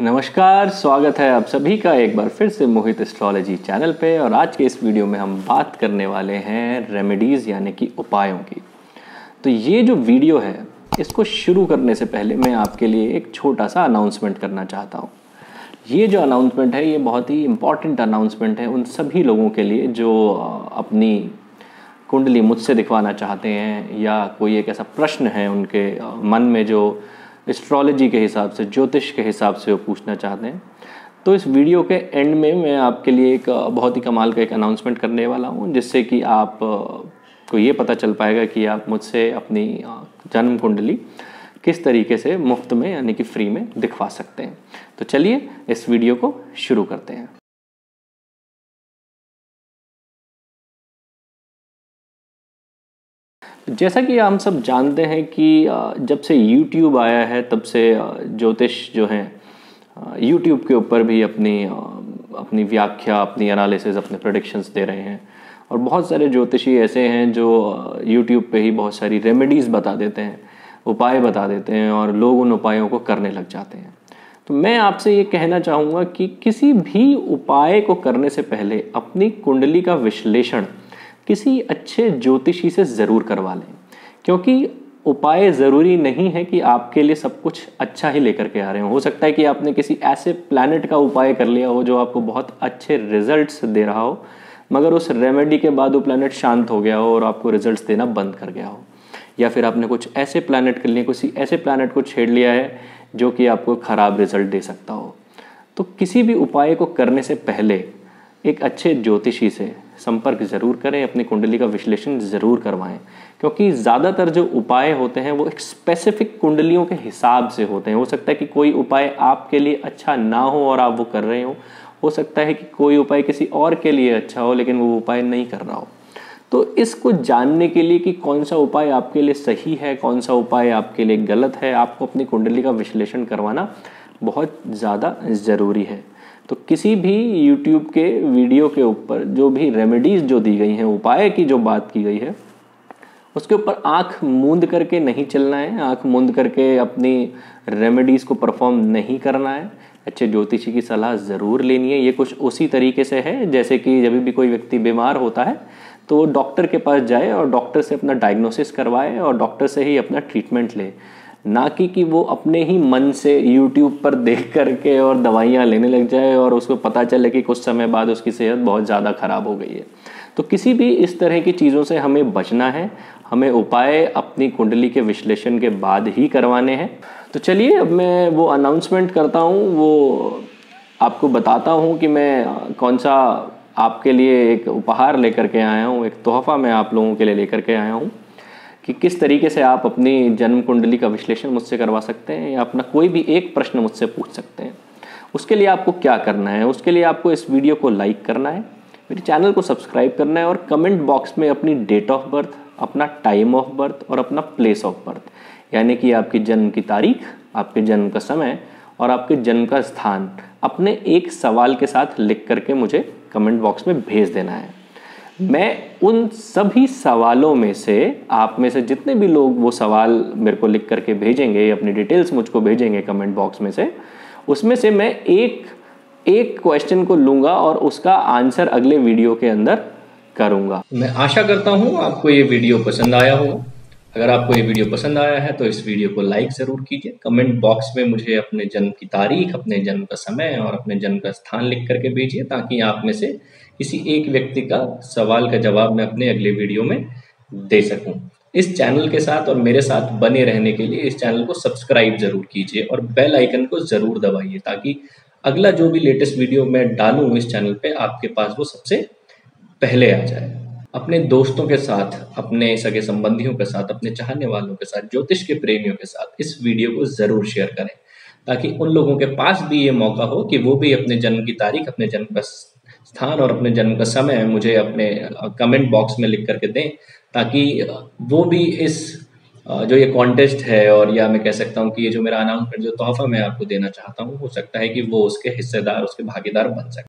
नमस्कार, स्वागत है आप सभी का एक बार फिर से मोहित एस्ट्रोलॉजी चैनल पे। और आज के इस वीडियो में हम बात करने वाले हैं रेमेडीज़ यानी कि उपायों की। तो ये जो वीडियो है इसको शुरू करने से पहले मैं आपके लिए एक छोटा सा अनाउंसमेंट करना चाहता हूँ। ये जो अनाउंसमेंट है ये बहुत ही इम्पॉर्टेंट अनाउंसमेंट है उन सभी लोगों के लिए जो अपनी कुंडली मुझसे दिखवाना चाहते हैं या कोई एक ऐसा प्रश्न है उनके मन में जो एस्ट्रोलॉजी के हिसाब से, ज्योतिष के हिसाब से वो पूछना चाहते हैं। तो इस वीडियो के एंड में मैं आपके लिए एक बहुत ही कमाल का एक अनाउंसमेंट करने वाला हूँ, जिससे कि आप को ये पता चल पाएगा कि आप मुझसे अपनी जन्म कुंडली किस तरीके से मुफ्त में यानी कि फ्री में दिखवा सकते हैं। तो चलिए इस वीडियो को शुरू करते हैं। जैसा कि हम सब जानते हैं कि जब से YouTube आया है तब से ज्योतिष जो है YouTube के ऊपर भी अपनी व्याख्या, अपनी एनालिसिस, अपने प्रेडिक्शंस दे रहे हैं। और बहुत सारे ज्योतिषी ऐसे हैं जो YouTube पे ही बहुत सारी रेमेडीज़ बता देते हैं, उपाय बता देते हैं और लोग उन उपायों को करने लग जाते हैं। तो मैं आपसे ये कहना चाहूँगा कि किसी भी उपाय को करने से पहले अपनी कुंडली का विश्लेषण किसी अच्छे ज्योतिषी से ज़रूर करवा लें, क्योंकि उपाय ज़रूरी नहीं है कि आपके लिए सब कुछ अच्छा ही लेकर के आ रहे हो सकता है कि आपने किसी ऐसे प्लैनेट का उपाय कर लिया हो जो आपको बहुत अच्छे रिजल्ट्स दे रहा हो, मगर उस रेमेडी के बाद वो प्लैनेट शांत हो गया हो और आपको रिजल्ट्स देना बंद कर गया हो। या फिर आपने कुछ ऐसे प्लैनेट के लिए किसी ऐसे प्लैनेट को छेड़ लिया है जो कि आपको ख़राब रिजल्ट दे सकता हो। तो किसी भी उपाय को करने से पहले एक अच्छे ज्योतिषी से संपर्क ज़रूर करें, अपनी कुंडली का विश्लेषण ज़रूर करवाएं, क्योंकि ज़्यादातर जो उपाय होते हैं वो एक स्पेसिफिक कुंडलियों के हिसाब से होते हैं। हो सकता है कि कोई उपाय आपके लिए अच्छा ना हो और आप वो कर रहे हो सकता है कि कोई उपाय किसी और के लिए अच्छा हो लेकिन वो उपाय नहीं कर रहा हो। तो इसको जानने के लिए कि कौन सा उपाय आपके लिए सही है, कौन सा उपाय आपके लिए गलत है, आपको अपनी कुंडली का विश्लेषण करवाना बहुत ज़्यादा ज़रूरी है। तो किसी भी YouTube के वीडियो के ऊपर जो भी रेमेडीज़ जो दी गई हैं, उपाय की जो बात की गई है, उसके ऊपर आंख मूंद करके नहीं चलना है, आंख मूंद करके अपनी रेमेडीज़ को परफॉर्म नहीं करना है। अच्छे ज्योतिषी की सलाह ज़रूर लेनी है। ये कुछ उसी तरीके से है जैसे कि जब भी कोई व्यक्ति बीमार होता है तो वो डॉक्टर के पास जाए और डॉक्टर से अपना डायग्नोसिस करवाए और डॉक्टर से ही अपना ट्रीटमेंट ले, ना कि वो अपने ही मन से YouTube पर देख करके और दवाइयाँ लेने लग जाए और उसको पता चले कि कुछ समय बाद उसकी सेहत बहुत ज़्यादा ख़राब हो गई है। तो किसी भी इस तरह की चीज़ों से हमें बचना है। हमें उपाय अपनी कुंडली के विश्लेषण के बाद ही करवाने हैं। तो चलिए अब मैं वो अनाउंसमेंट करता हूँ, वो आपको बताता हूँ कि मैं कौन सा आपके लिए एक उपहार लेकर के आया हूँ, एक तोहफ़ा मैं आप लोगों के लिए लेकर के आया हूँ कि किस तरीके से आप अपनी जन्म कुंडली का विश्लेषण मुझसे करवा सकते हैं या अपना कोई भी एक प्रश्न मुझसे पूछ सकते हैं। उसके लिए आपको क्या करना है, उसके लिए आपको इस वीडियो को लाइक करना है, मेरे चैनल को सब्सक्राइब करना है और कमेंट बॉक्स में अपनी डेट ऑफ बर्थ, अपना टाइम ऑफ बर्थ और अपना प्लेस ऑफ बर्थ यानी कि आपकी जन्म की तारीख, आपके जन्म का समय और आपके जन्म का स्थान अपने एक सवाल के साथ लिख करके मुझे कमेंट बॉक्स में भेज देना है। मैं उन सभी सवालों में से, आप में से जितने भी लोग वो सवाल मेरे को लिख करके भेजेंगे, अपनी डिटेल्स मुझको भेजेंगे कमेंट बॉक्स में से, उसमें से मैं एक क्वेश्चन को लूँगा और उसका आंसर अगले वीडियो के अंदर करूँगा। मैं आशा करता हूँ आपको ये वीडियो पसंद आया होगा। अगर आपको ये वीडियो पसंद आया है तो इस वीडियो को लाइक ज़रूर कीजिए। कमेंट बॉक्स में मुझे अपने जन्म की तारीख, अपने जन्म का समय और अपने जन्म का स्थान लिख करके भेजिए, ताकि आप में से किसी एक व्यक्ति का सवाल का जवाब मैं अपने अगले वीडियो में दे सकूं। इस चैनल के साथ और मेरे साथ बने रहने के लिए इस चैनल को सब्सक्राइब ज़रूर कीजिए और बेल आइकन को ज़रूर दबाइए, ताकि अगला जो भी लेटेस्ट वीडियो मैं डालूं इस चैनल पे आपके पास वो सबसे पहले आ जाए। अपने दोस्तों के साथ, अपने सगे संबंधियों के साथ, अपने चाहने वालों के साथ, ज्योतिष के प्रेमियों के साथ इस वीडियो को ज़रूर शेयर करें, ताकि उन लोगों के पास भी ये मौका हो कि वो भी अपने जन्म की तारीख, अपने जन्म का स्थान और अपने जन्म का समय मुझे अपने कमेंट बॉक्स में लिख करके दें, ताकि वो भी इस जो ये कॉन्टेस्ट है और या मैं कह सकता हूँ कि ये जो मेरा अनाउंसमेंट, जो तोहफा मैं आपको देना चाहता हूँ, हो सकता है कि वो उसके हिस्सेदार, उसके भागीदार बन सके।